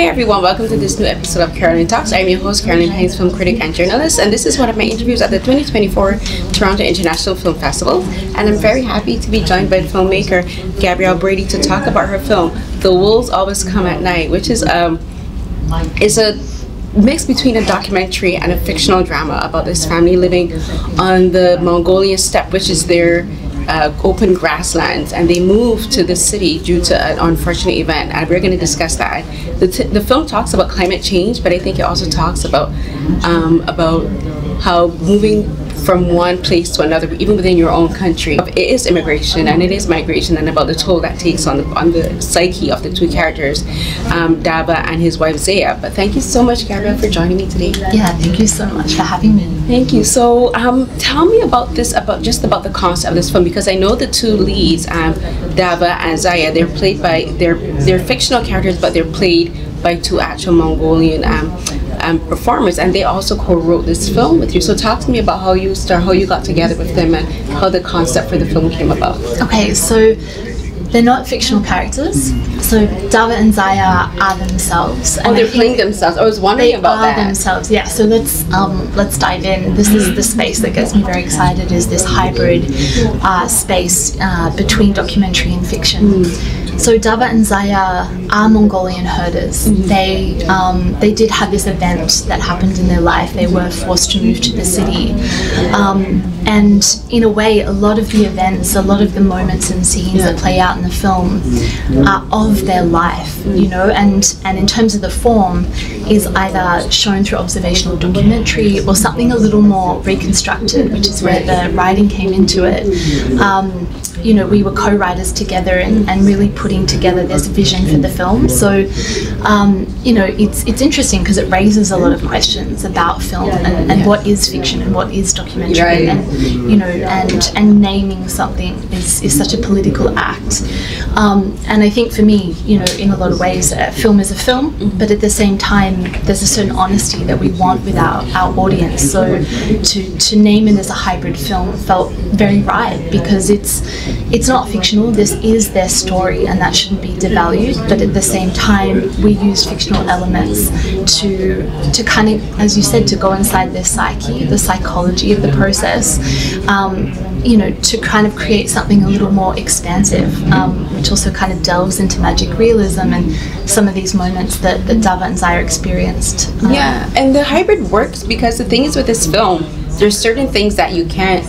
Hi everyone, welcome to this new episode of Carolyn Talks. I'm your host, Carolyn Hinds, film critic and journalist, and this is one of my interviews at the 2024 Toronto International Film Festival. And I'm very happy to be joined by filmmaker Gabrielle Brady to talk about her film, The Wolves Always Come at Night, which is a mix between a documentary and a fictional drama about this family living on the Mongolian steppe, which is their open grasslands, and they moved to the city due to an unfortunate event, and we're going to discuss that. The film talks about climate change, but I think it also talks about how moving from one place to another, even within your own country, it is immigration and it is migration, and about the toll that takes on the psyche of the two characters, Dava and his wife Zaya. But thank you so much, Gabrielle, for joining me today. Yeah, thank you so much for having me. Thank you. So tell me about the concept of this film, because I know the two leads, Dava and Zaya, they're played by, they're fictional characters, but they're played by two actual Mongolian performers, and they also co-wrote this film with you. So talk to me about how you got together with them and how the concept for the film came about. Okay, so they're not fictional characters. So Dava and Zaya are themselves. And they're playing themselves. I was wondering about that. They are themselves, yeah. So let's dive in. This is the space that gets me very excited, is this hybrid space between documentary and fiction. So Dava and Zaya are Mongolian herders. They did have this event that happened in their life. They were forced to move to the city. And in a way, a lot of the events, a lot of the moments and scenes that play out in the film are of their life, you know, and in terms of the form, is either shown through observational documentary or something a little more reconstructed, which is where the writing came into it. You know, we were co-writers together and really putting together this vision for the film. So, you know, it's interesting because it raises a lot of questions about film and what is fiction and what is documentary, and you know, and naming something is such a political act. And I think for me, you know, in a lot of ways, film is a film, but at the same time, there's a certain honesty that we want with our audience. So to name it as a hybrid film felt very right, because it's not fictional, this is their story, and that shouldn't be devalued, but at the same time we use fictional elements to kind of, as you said, to go inside their psyche, the psychology of the process, you know, to kind of create something a little more expansive, which also kind of delves into magic realism and some of these moments that Dava and Zaya experienced. Yeah, and the hybrid works because the thing is with this film, there's certain things that you can't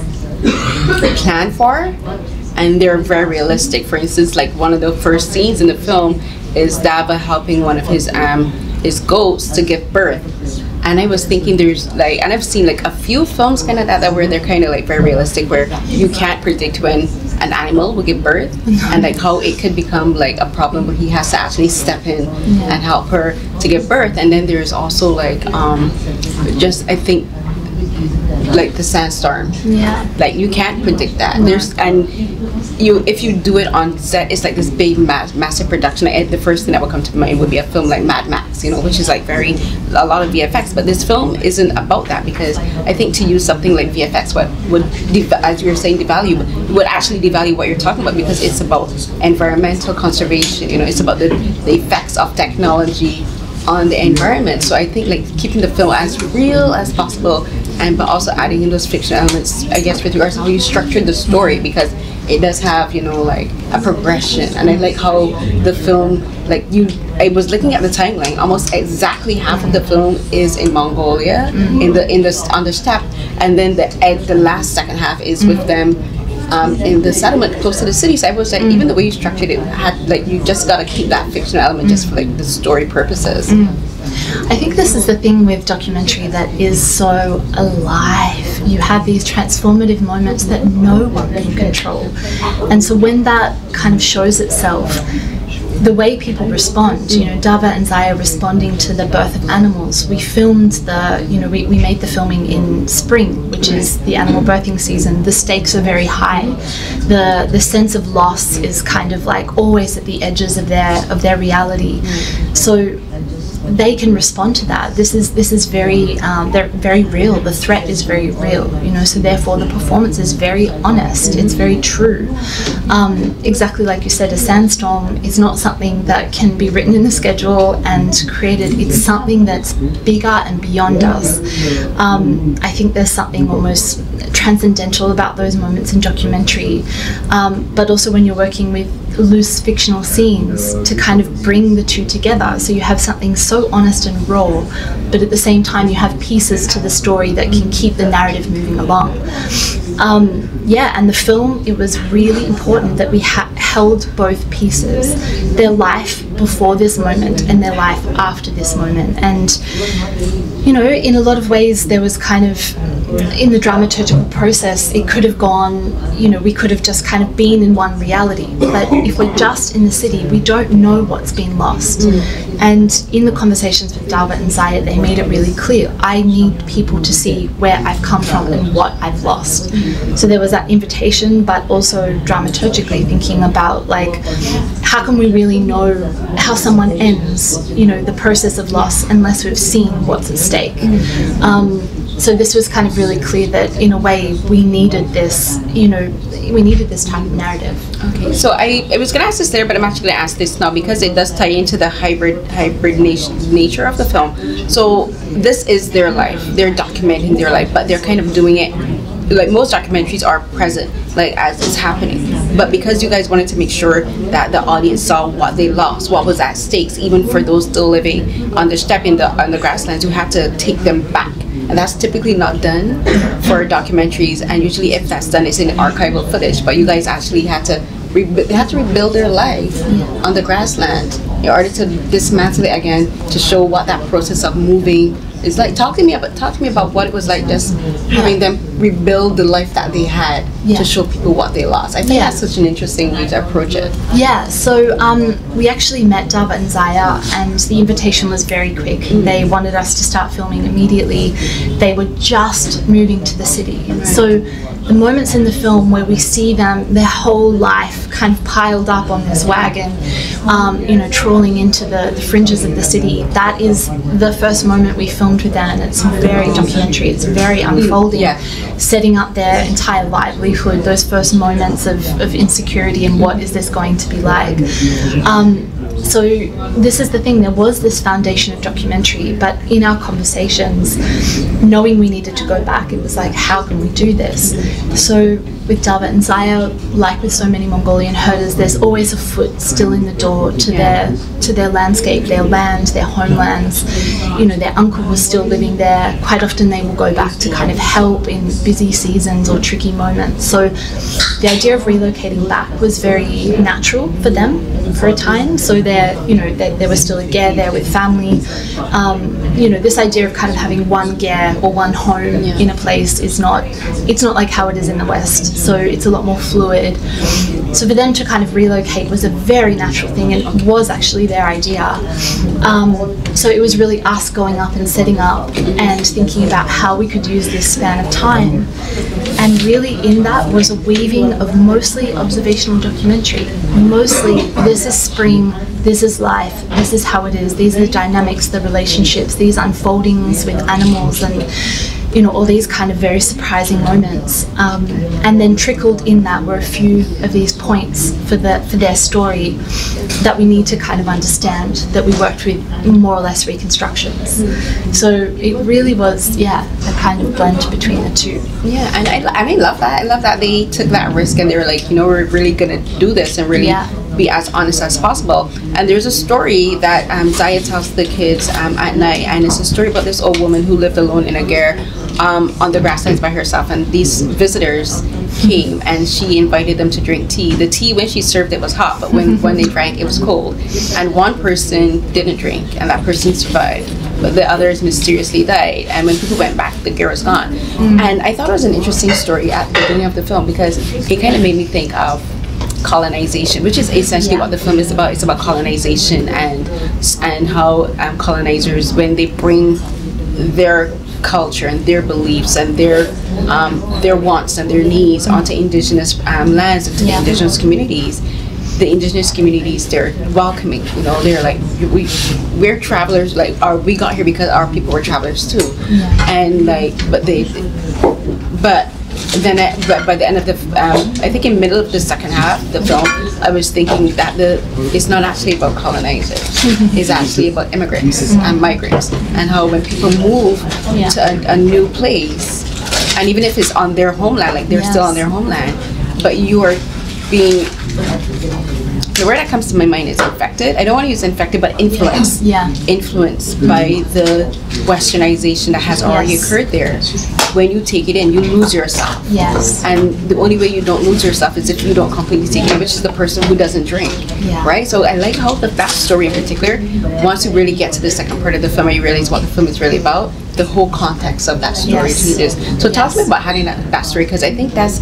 plan for, and they're very realistic. For instance, like one of the first scenes in the film is Dava helping one of his goats to give birth. And I was thinking there's like, and I've seen like a few films kind of that where they're kind of like very realistic, where you can't predict when an animal will give birth and like how it could become like a problem where he has to actually step in and help her to give birth. And then there's also like just, I think, like the sandstorm, like you can't predict that. There's, and you, if you do it on set, it's like this big massive production. The first thing that would come to mind would be a film like Mad Max, you know, which is like a lot of VFX, but this film isn't about that, because I think to use something like VFX as you were saying, would actually devalue what you're talking about, because it's about environmental conservation, you know, it's about the effects of technology on the environment. So I think like keeping the film as real as possible, and but also adding in those fiction elements, I guess, with regards to how you structured the story, because it does have, you know, like a progression. And I like how the film, like you, I was looking at the timeline, almost exactly half of the film is in Mongolia, on the steppe, and then the last second half is with them in the settlement close to the city. So I was like, even the way you structured it, had like, you just got to keep that fictional element just for like the story purposes. I think this is the thing with documentary that is so alive. You have these transformative moments that no one can control. And so when that kind of shows itself, the way people respond, you know, Dava and Zaya responding to the birth of animals. We filmed we made the filming in spring, which is the animal birthing season. The stakes are very high. The sense of loss is kind of like always at the edges of their reality. So they can respond to that. This is very they're very real. The threat is very real, you know. So therefore, the performance is very honest. It's very true. Exactly like you said, a sandstorm is not something that can be written in the schedule and created. It's something that's bigger and beyond us. I think there's something almost transcendental about those moments in documentary, but also when you're working with loose fictional scenes to kind of bring the two together, so you have something so honest and raw, but at the same time you have pieces to the story that can keep the narrative moving along. Yeah, and the film, it was really important that we held both pieces, their life before this moment and their life after this moment. And you know, in a lot of ways there was kind of, in the dramaturgical process, it could have gone, you know, we could have just kind of been in one reality, but if we're just in the city, we don't know what's been lost. And in the conversations with Dava and Zaya, they made it really clear, I need people to see where I've come from and what I've lost. So there was that invitation, but also dramaturgically thinking about, like, how can we really know how someone ends, you know, the process of loss, unless we've seen what's at stake. So this was kind of really clear that, in a way, we needed this, you know, we needed this type of narrative. Okay, so I was going to ask this there, but I'm actually going to ask this now, because it does tie into the hybrid nature of the film. So this is their life, they're documenting their life, but they're kind of doing it, like most documentaries are present, like as it's happening. But because you guys wanted to make sure that the audience saw what they lost, what was at stakes, even for those still living on the steppe in on the grasslands, you had to take them back. And that's typically not done for documentaries, and usually if that's done, it's in archival footage. But you guys actually had to rebuild their life on the grassland in order to dismantle it again, to show what that process of moving is like. Talk to me about what it was like, just having them rebuild the life that they had to show people what they lost. I think that's such an interesting way to approach it. Yeah, so we actually met Dava and Zaya, and the invitation was very quick. They wanted us to start filming immediately. They were just moving to the city. So the moments in the film where we see them, their whole life kind of piled up on this wagon, you know, trawling into the fringes of the city, that is the first moment we filmed with them, and it's very documentary, it's very unfolding, setting up their entire livelihood, those first moments of insecurity and what is this going to be like. So this is the thing, there was this foundation of documentary, but in our conversations, knowing we needed to go back, it was like, how can we do this? So with Dava and Zaya, like with so many Mongolian herders, there's always a foot still in the door to their landscape, their land, their homelands. You know, their uncle was still living there. Quite often they will go back to kind of help in busy seasons or tricky moments. So the idea of relocating back was very natural for them for a time. So they were still a Gair there with family. You know, this idea of kind of having one Gair or one home in a place is not, it's not like how it is in the West. So it's a lot more fluid. So for them to kind of relocate was a very natural thing, and it was actually their idea. So it was really us going up and setting up and thinking about how we could use this span of time. And really in that was a weaving of mostly observational documentary. Mostly this is spring, this is life, this is how it is, these are the dynamics, the relationships, these unfoldings with animals and, you know, all these kind of very surprising moments. And then trickled in that were a few of these points for their story that we need to kind of understand, that we worked with more or less reconstructions. So it really was, a kind of blend between the two. Yeah, and I love that. I love that they took that risk and they were like, you know, we're really gonna do this and really be as honest as possible. And there's a story that Zaya tells the kids at night, and it's a story about this old woman who lived alone in a Gair on the grasslands by herself, and these visitors came and she invited them to drink tea. The tea, when she served it, was hot, but when they drank it was cold, and one person didn't drink and that person survived, but the others mysteriously died, and when people went back, the Gair was gone. And I thought it was an interesting story at the beginning of the film, because it kind of made me think of colonization, which is essentially what the film is about. It's about colonization and how colonizers, when they bring their culture and their beliefs and their wants and their needs onto indigenous lands, into indigenous communities, the indigenous communities, they're welcoming, you know, they're like, we're travelers, like, we got here because our people were travelers too. Yeah. And like, but by the end of the, I think in middle of the second half of the film, I was thinking that it's not actually about colonizers, it's actually about immigrants and migrants, and how when people move to a new place, and even if it's on their homeland, like they're still on their homeland, but you are being, the word that comes to my mind is infected. I don't want to use infected, but influenced. Yeah. Influenced by the westernization that has already occurred there. When you take it in, you lose yourself. Yes. And the only way you don't lose yourself is if you don't completely take it, which is the person who doesn't drink. Yeah. Right? So I like how that story in particular, once you really get to the second part of the film and you realize what the film is really about, the whole context of that story changes. So talk to me about having that story, because I think that's,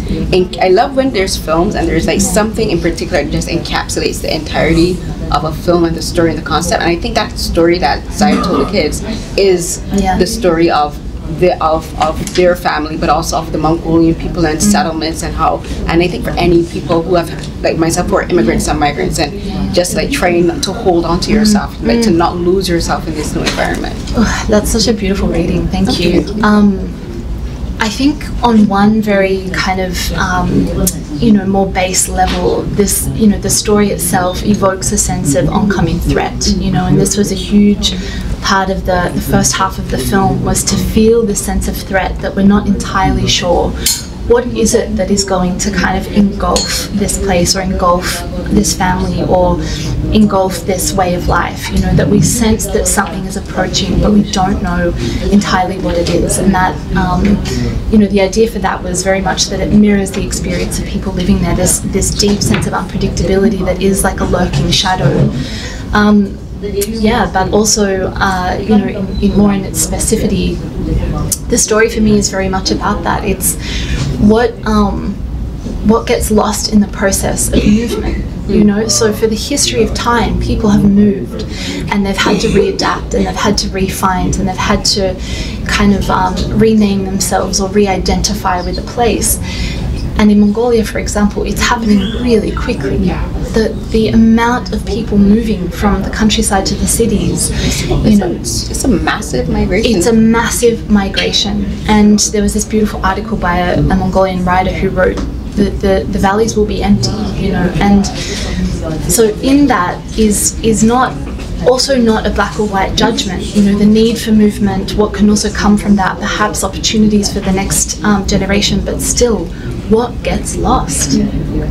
I love when there's films and there's like something in particular that just encapsulates the entirety of a film and the story and the concept. And I think that story that Zaya told the kids is the story of their family, but also of the Mongolian people and settlements, and how, and I think for any people who have, like myself, who are immigrants and migrants, and just like trying to hold on to yourself, like to not lose yourself in this new environment. Oh, that's such a beautiful reading, thank you. I think on one very kind of, you know, more base level, this, you know, the story itself evokes a sense of oncoming threat, you know, and this was a huge part of the first half of the film, was to feel the sense of threat that we're not entirely sure what is it that is going to kind of engulf this place, or engulf this family, or engulf this way of life, you know, that we sense that something is approaching, but we don't know entirely what it is. And that, you know, the idea for that was very much that it mirrors the experience of people living there, this deep sense of unpredictability that is like a lurking shadow. Yeah, but also, you know, more in its specificity, the story for me is very much about that. It's what gets lost in the process of movement, you know? So for the history of time, people have moved, and they've had to readapt, and they've had to refind, and they've had to kind of rename themselves or re-identify with a place. And in Mongolia, for example, it's happening really quickly. The amount of people moving from the countryside to the cities, you know, it's a massive migration. It's a massive migration. And there was this beautiful article by a Mongolian writer who wrote that the valleys will be empty, you know. And so in that is not also not a black or white judgment, you know, the need for movement, what can also come from that, perhaps opportunities for the next generation, but still, what gets lost?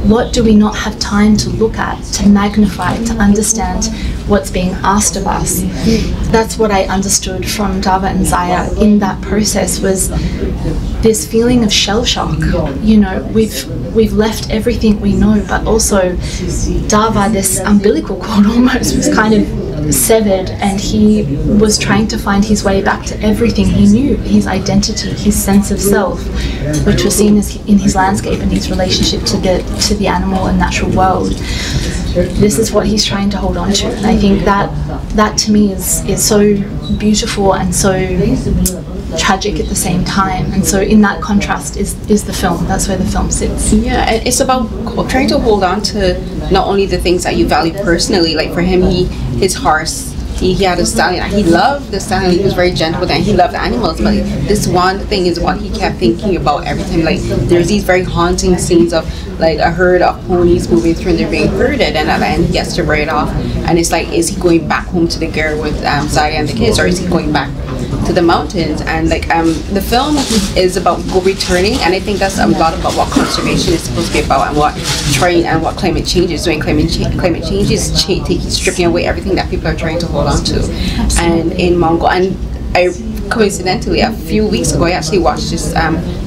What do we not have time to look at, to magnify, to understand what's being asked of us? That's what I understood from Dava and Zaya in that process, was this feeling of shell shock. You know, we've left everything we know, but also Dava, this umbilical cord almost was kind of severed, and he was trying to find his way back to everything he knew, his identity, his sense of self, which was seen as in his landscape and his relationship to the animal and natural world. This is what he's trying to hold on to, and I think that to me is so beautiful and so tragic at the same time. And so in that contrast is the film. That's where the film sits. Yeah, and it's about trying to hold on to not only the things that you value personally, like for him, his horse, he had a stallion, and he loved the stallion, he was very gentle with it, and he loved animals, but this one thing is what he kept thinking about every time. Like, there's these very haunting scenes of like a herd of ponies moving through and they're being herded, and at the end he gets to ride off, and it's like, is he going back home to the girl with Zaya and the kids, or is he going back to the mountains? And like, the film is about returning, and I think that's a lot about what conservation is supposed to be about, and what trying, and what climate change is doing. Climate change is stripping away everything that people are trying to hold on to. Absolutely. And in Mongolia, and coincidentally, a few weeks ago, I actually watched this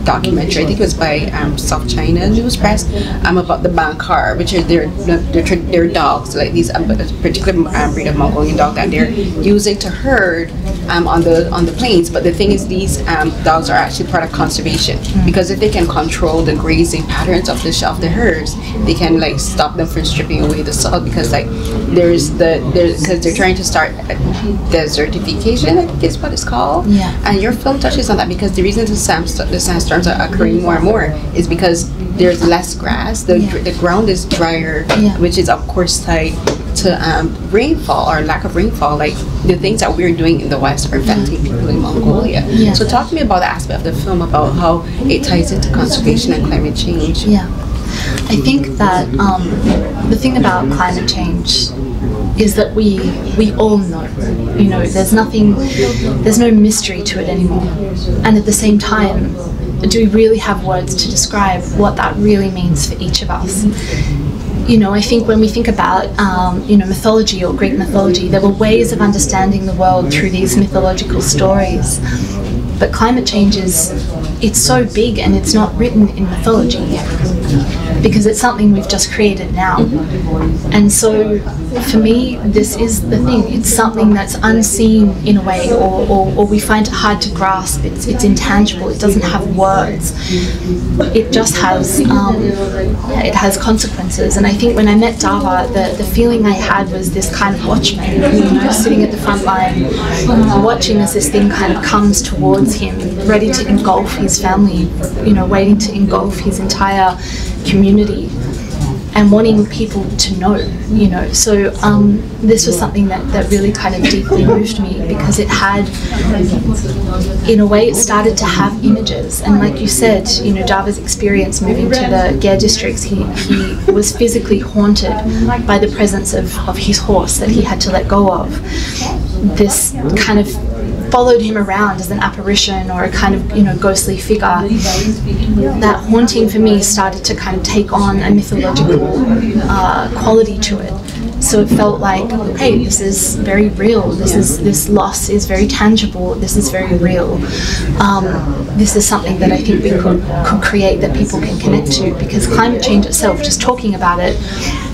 documentary. I think it was by South China News Press, about the Bankhar, which are their dogs, like these particular breed of Mongolian dog that they're using to herd on the plains. But the thing is, these dogs are actually part of conservation, because if they can control the grazing patterns of the herds, they can like stop them from stripping away the soil, because like because they're trying to start desertification, I think is what it's called. Yeah. And your film especially sometimes, because the reason the sandstorms are occurring more and more is because there's less grass, the ground is drier, which is of course tied to rainfall or lack of rainfall, like the things that we're doing in the West are affecting people in Mongolia. So talk to me about the aspect of the film, about how it ties into conservation and climate change. I think that the thing about climate change is that we all know, you know, there's no mystery to it anymore. And at the same time, do we really have words to describe what that really means for each of us? You know, I think when we think about, you know, mythology or Greek mythology, there were ways of understanding the world through these mythological stories. But climate change it's so big, and it's not written in mythology yet, because it's something we've just created now. And so for me, this is the thing, it's something that's unseen in a way, or we find it hard to grasp, it's intangible, it doesn't have words, it just has, it has consequences. And I think when I met Dava, the feeling I had was this kind of watchman, you know, sitting at the front line, watching as this thing kind of comes towards him, ready to engulf his family, you know, waiting to engulf his entire community, and wanting people to know, you know. So this was something that really kind of deeply moved me, because it had, in a way, it started to have images. And like you said, you know, Dava's experience moving to the Gare districts, he was physically haunted by the presence of his horse that he had to let go of. This kind of followed him around as an apparition, or a kind of, you know, ghostly figure. That haunting for me started to kind of take on a mythological quality to it. So it felt like, okay, this is very real. This loss is very tangible. This is very real. This is something that I think we could create, that people can connect to, because climate change itself, just talking about it,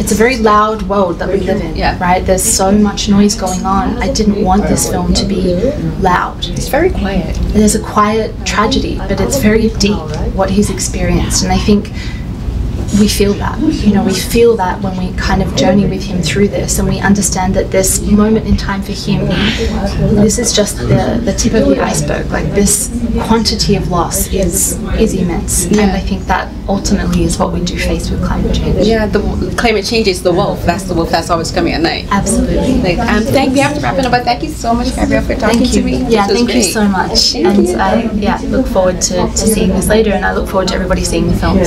it's a very loud world that we live in, right? There's so much noise going on. I didn't want this film to be loud. It's very quiet. There's a quiet tragedy, but it's very deep, what he's experienced. And I think we feel that, you know, we feel that when we kind of journey with him through this, and we understand that this moment in time for him, this is just the tip of the iceberg. Like, this quantity of loss is immense, and I think that ultimately is what we do face with climate change. Yeah, the climate change is the wolf. That's the wolf that's always coming at night. Absolutely. Like, we have to wrap it up, but thank you so much, Gabrielle, for talking to me. Yeah, thank you so much. And I look forward to seeing this later, and I look forward to everybody seeing the film.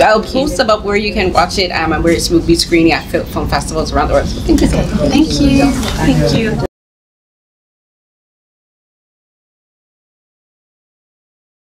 I'll post about where you can watch it and where it will be screening at film festivals around the world. So thank you so much. Thank you. Thank you.